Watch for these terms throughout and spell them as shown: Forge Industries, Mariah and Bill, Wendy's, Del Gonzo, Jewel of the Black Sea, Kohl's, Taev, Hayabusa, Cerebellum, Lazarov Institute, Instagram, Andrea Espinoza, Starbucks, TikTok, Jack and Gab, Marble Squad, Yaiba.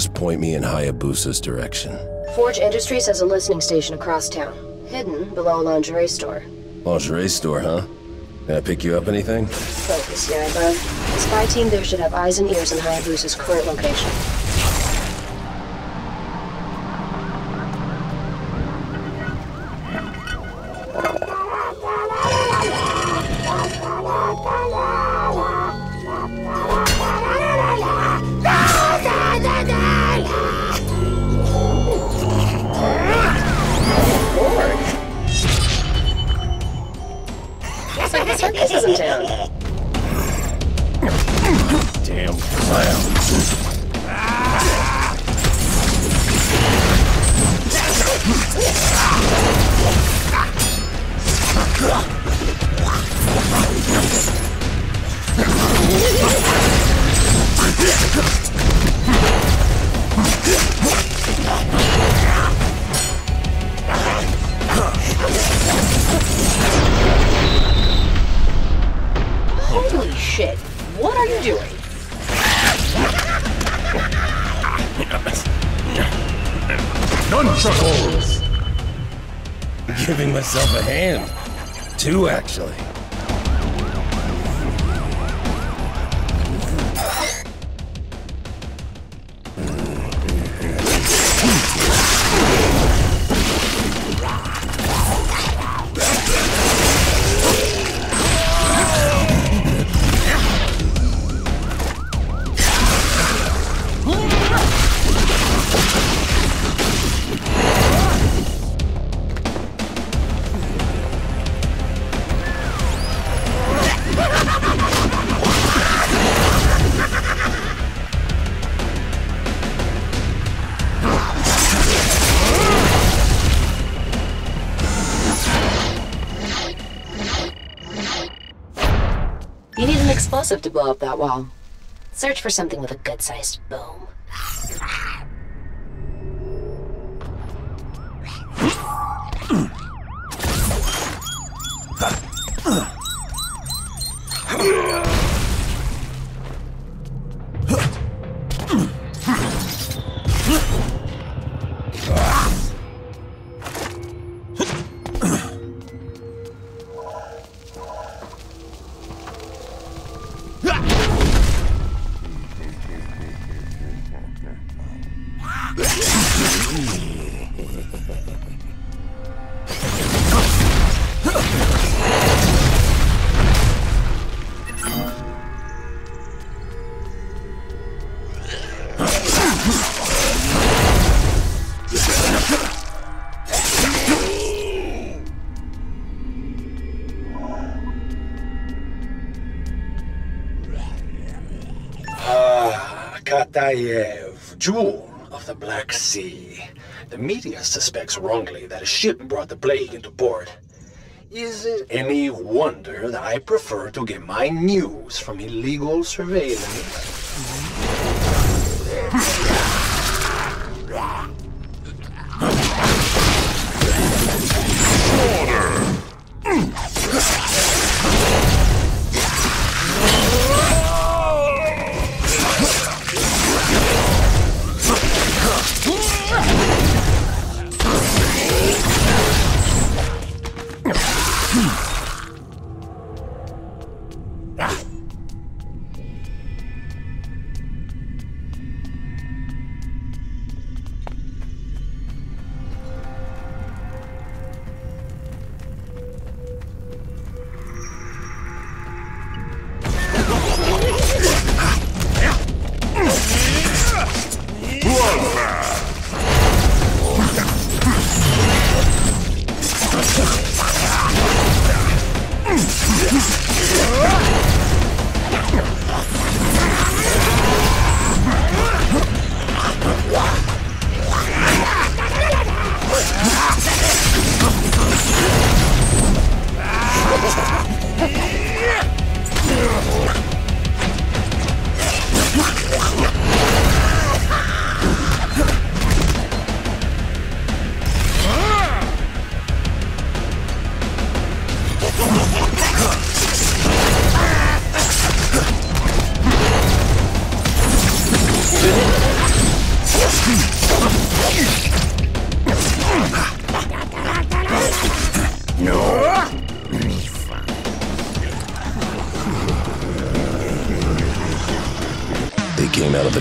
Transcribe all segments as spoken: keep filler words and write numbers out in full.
Just point me in Hayabusa's direction. Forge Industries has a listening station across town, hidden below a lingerie store. Lingerie store, huh? Can I pick you up anything? Focus, Yaiba. The spy team there should have eyes and ears in Hayabusa's current location. Holy shit, what are you doing? Nunchuckles! Giving myself a hand. Two, actually. Explosive to blow up that wall. Search for something with a good-sized boom. Taev, Jewel of the Black Sea. The media suspects wrongly that a ship brought the plague into port. Is it any wonder that I prefer to get my news from illegal surveillance?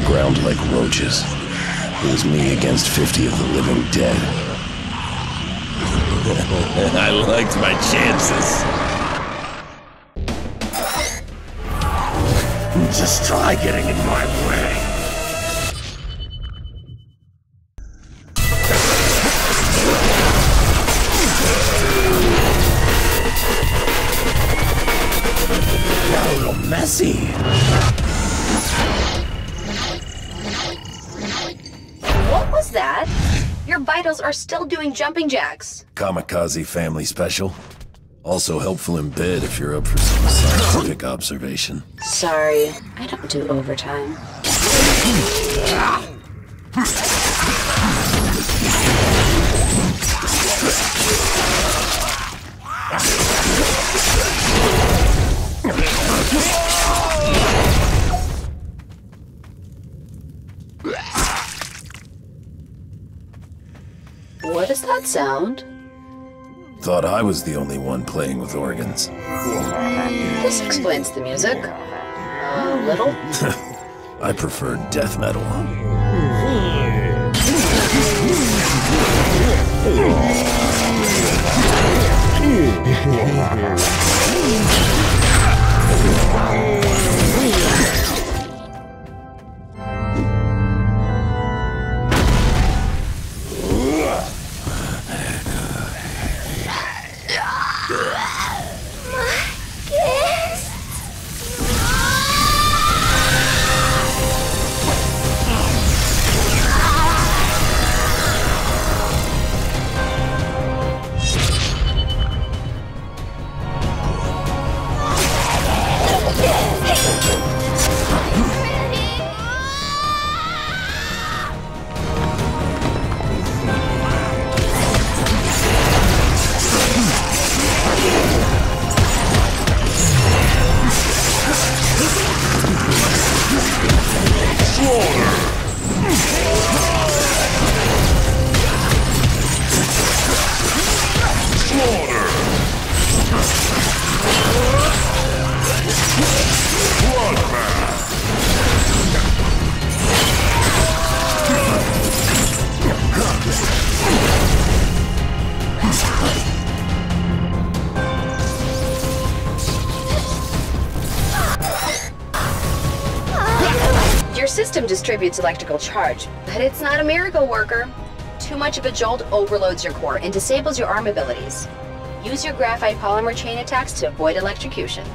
ground like roaches. It was me against fifty of the living dead. I liked my chances. Just try getting in my way. What was that? Your vitals are still doing jumping jacks. Kamikaze family special. Also helpful in bed if you're up for some scientific observation. Sorry, I don't do overtime. What does that sound? Thought I was the only one playing with organs. This explains the music. A little. I prefer death metal. Distributes electrical charge, but it's not a miracle worker. Too much of a jolt overloads your core and disables your arm abilities. Use your graphite polymer chain attacks to avoid electrocution.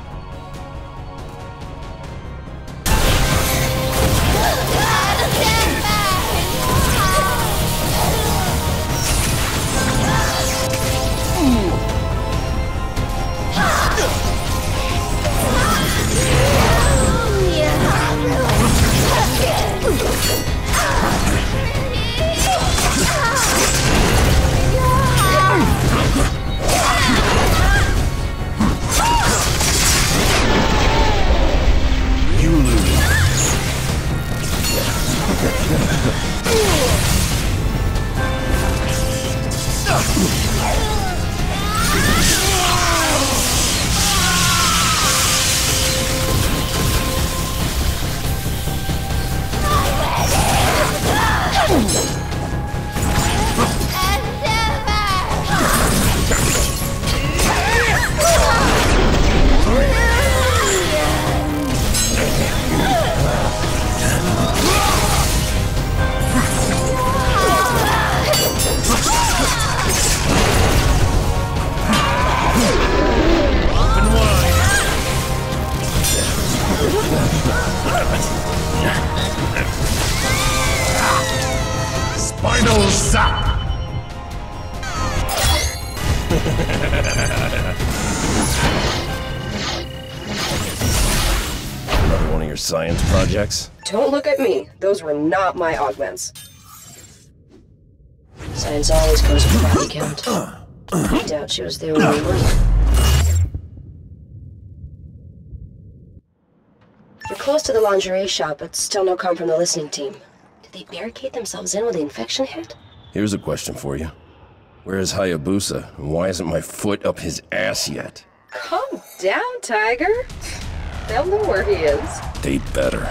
Don't look at me. Those were not my augments. Science always goes with body count. I doubt she was the only one. We're close to the lingerie shop, but still no come from the listening team. Did they barricade themselves in with the infection hit? Here's a question for you. Where is Hayabusa, and why isn't my foot up his ass yet? Calm down, Tiger. They'll know where he is. They better.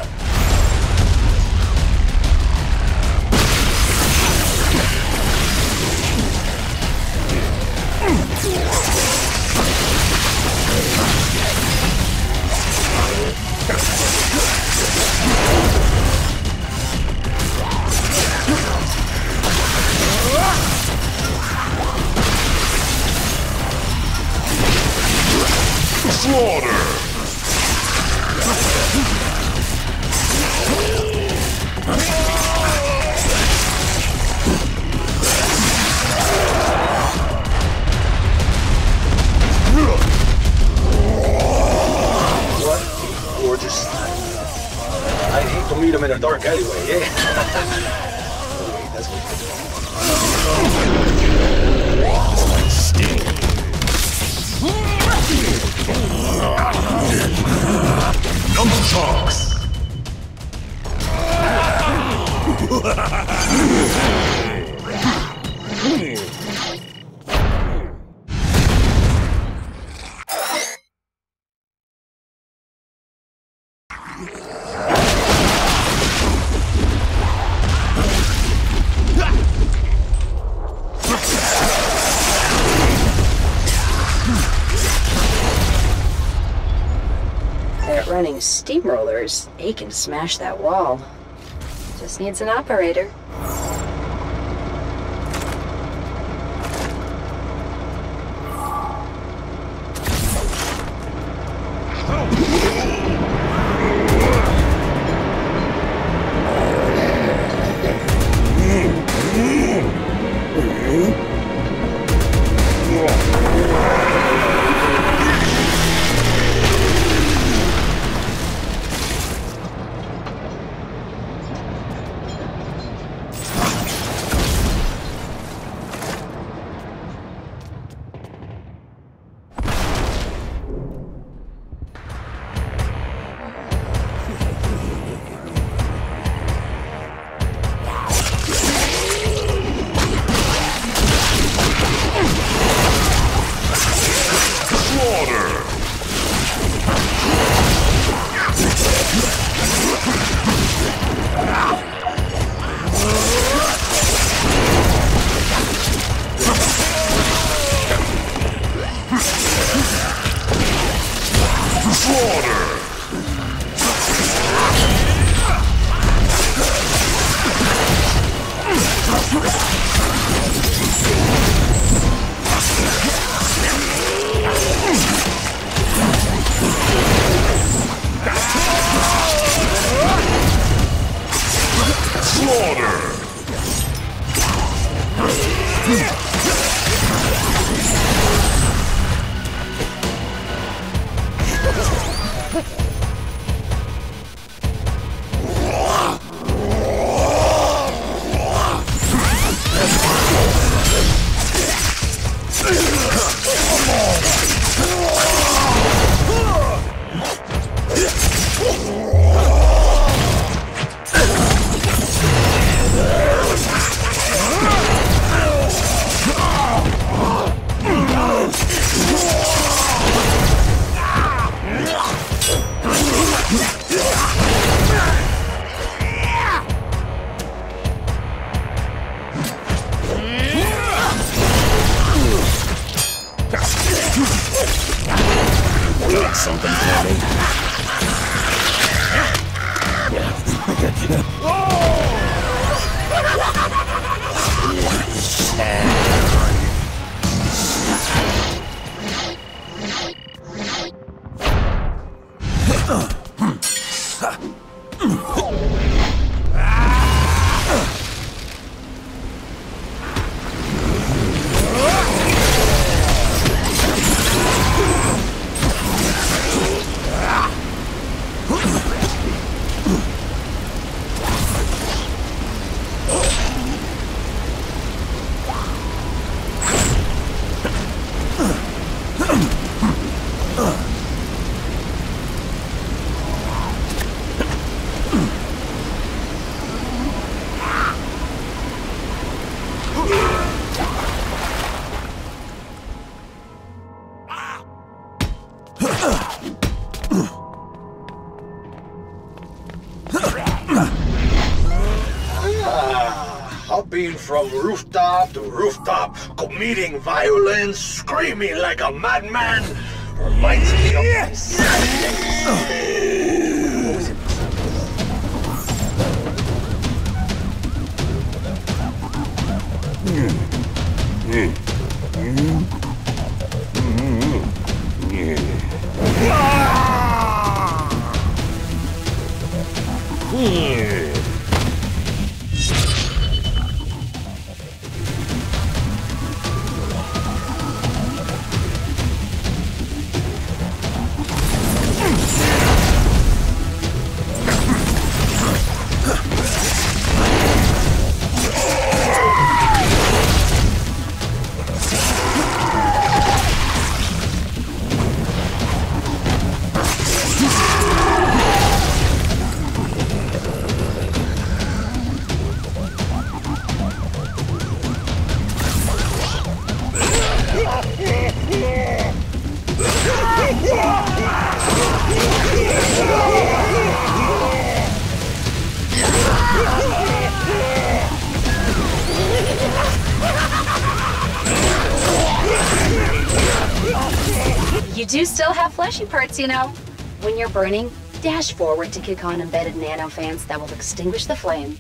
dark alleyway, eh? Oh, wait, that's what it is. Nunchucks! Running steamrollers, they can smash that wall. Just needs an operator. From rooftop to rooftop, committing violence, screaming like a madman, reminds me of yes. What was it? Mm. Mm. Mm. Yeah. Ah! Yeah. Huh. You do still have fleshy parts, you know. When you're burning, dash forward to kick on embedded nanofans that will extinguish the flame.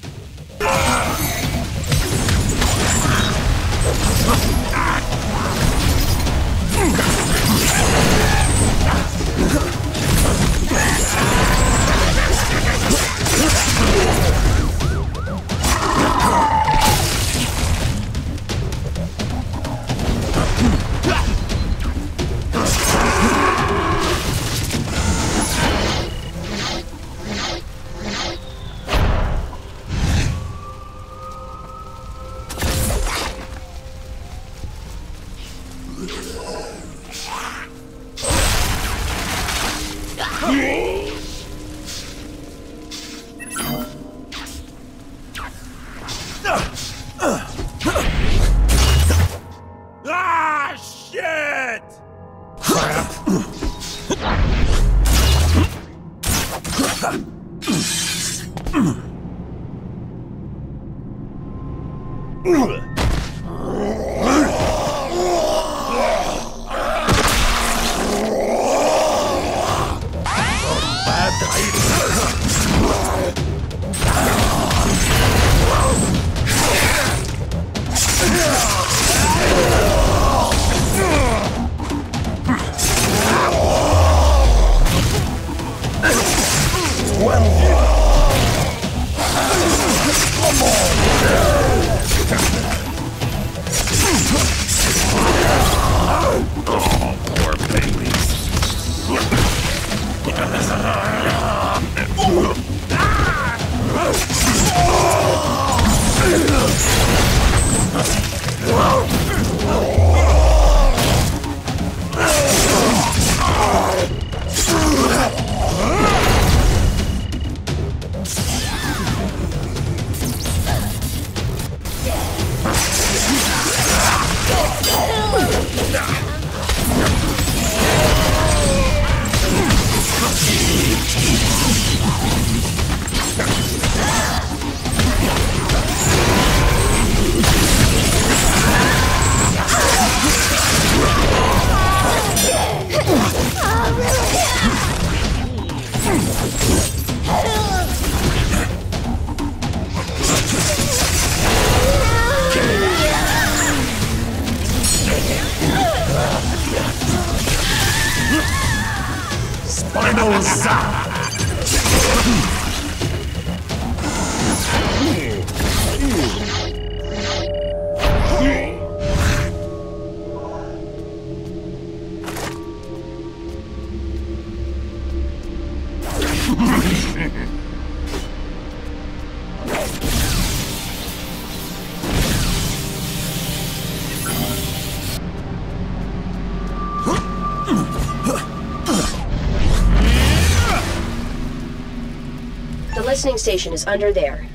The listening station is under there.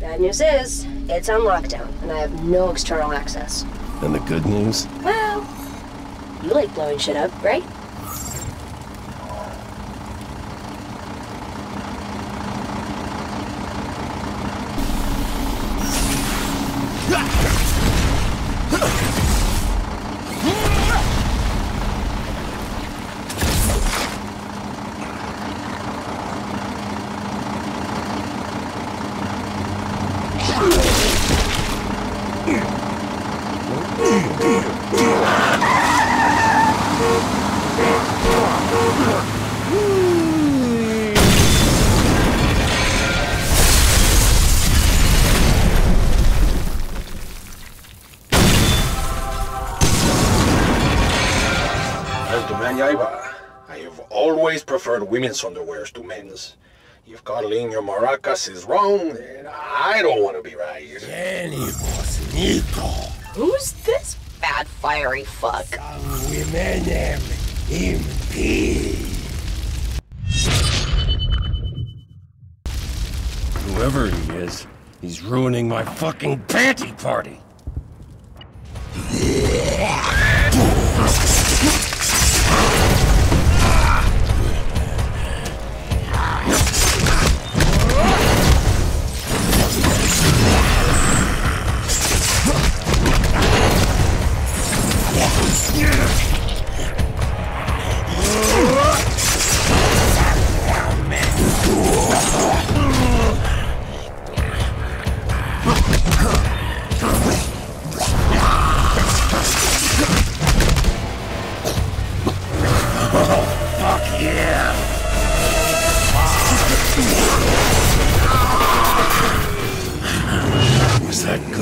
Bad news is, it's on lockdown, and I have no external access. And the good news? Well, you like blowing shit up, right? Women's underwears to men's. If calling your maracas is wrong, then I don't want to be right. Who's this fat, fiery fuck? Some women am M P. Whoever he is, he's ruining my fucking panty party. Yeah.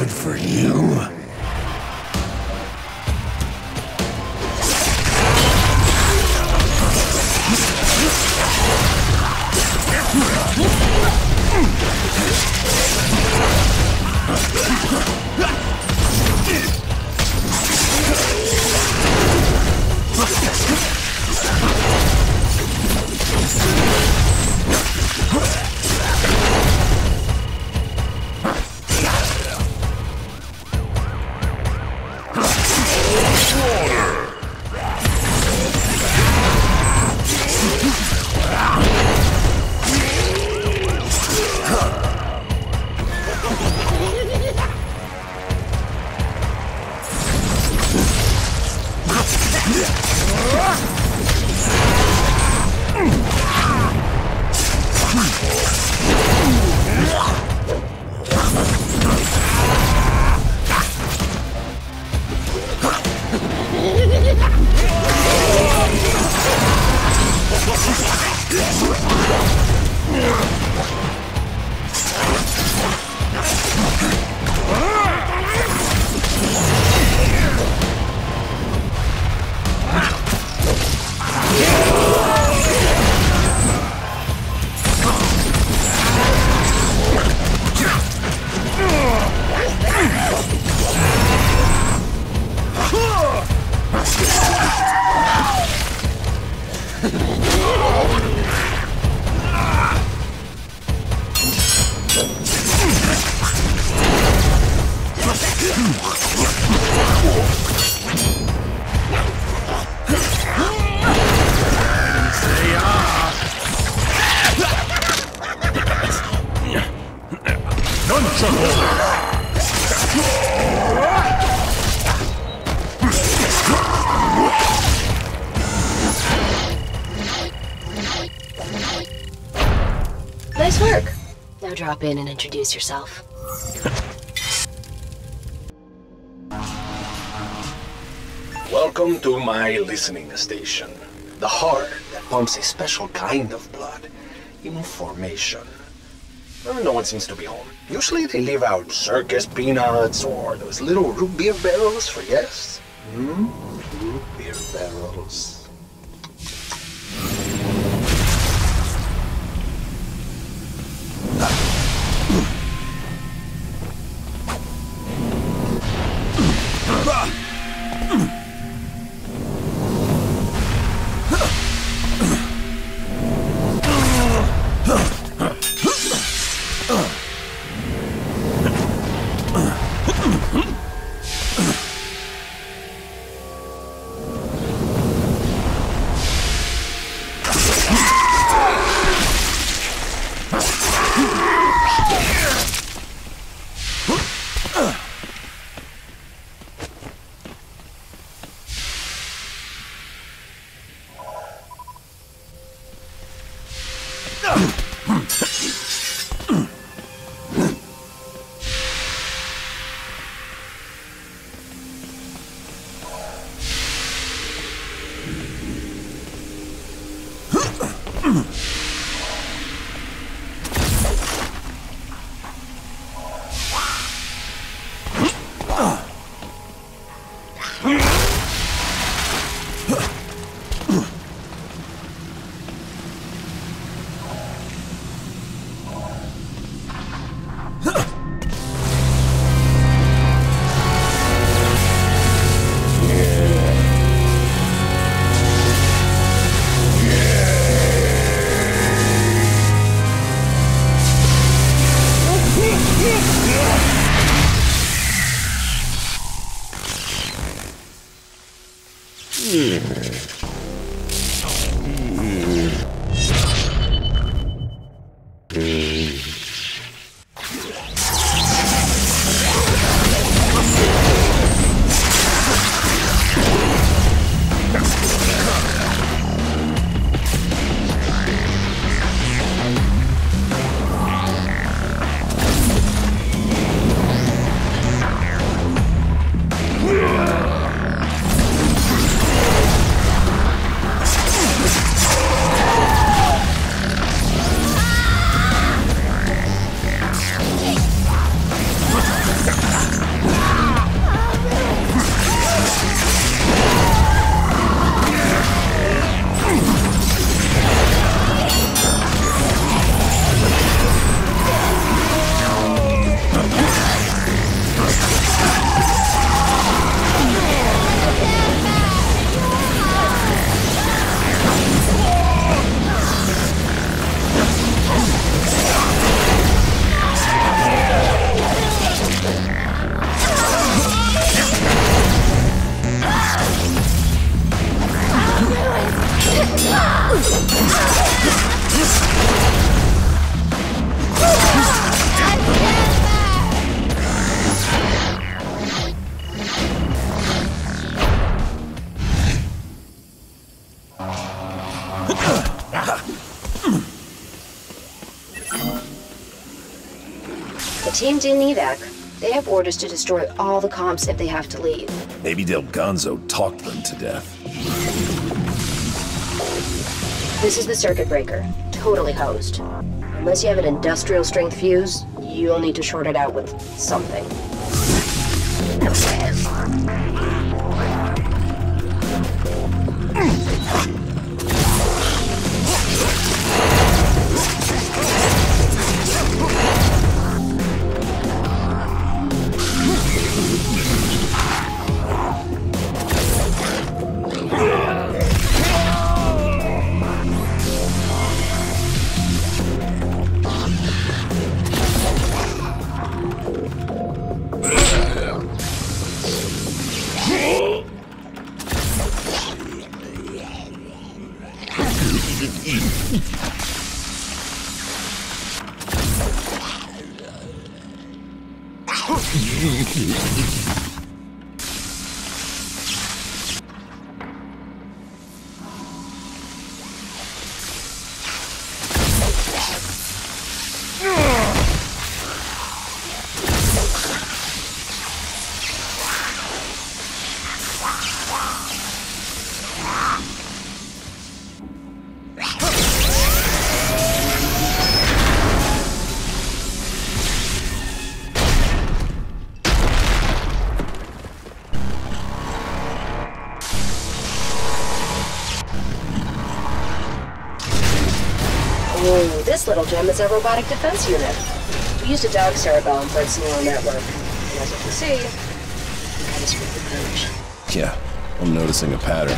good for you. Nice work. Now drop in and introduce yourself. Welcome to my listening station. The heart that pumps a special kind of blood. Information. No one seems to be home. Usually they leave out circus peanuts or those little root beer barrels for guests. Hmm? Root beer barrels. team didn't evac. They have orders to destroy all the comps if they have to leave. Maybe Del Gonzo talked them to death. This is the circuit breaker. Totally hosed. Unless you have an industrial strength fuse, you'll need to short it out with something. This little gem is a robotic defense unit. We used a dog cerebellum for its neural network. And as you can see, we kind of screwed the pooch. Yeah, I'm noticing a pattern.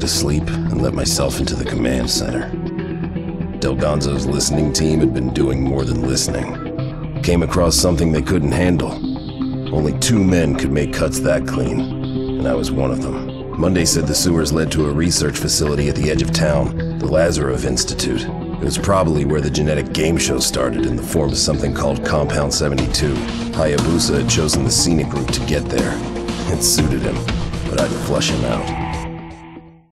To sleep and let myself into the command center. Del Gonzo's listening team had been doing more than listening. Came across something they couldn't handle. Only two men could make cuts that clean, and I was one of them. Monday said the sewers led to a research facility at the edge of town, the Lazarov Institute. It was probably where the genetic game show started in the form of something called Compound seventy-two. Hayabusa had chosen the scenic route to get there. It suited him, but I'd flush him out.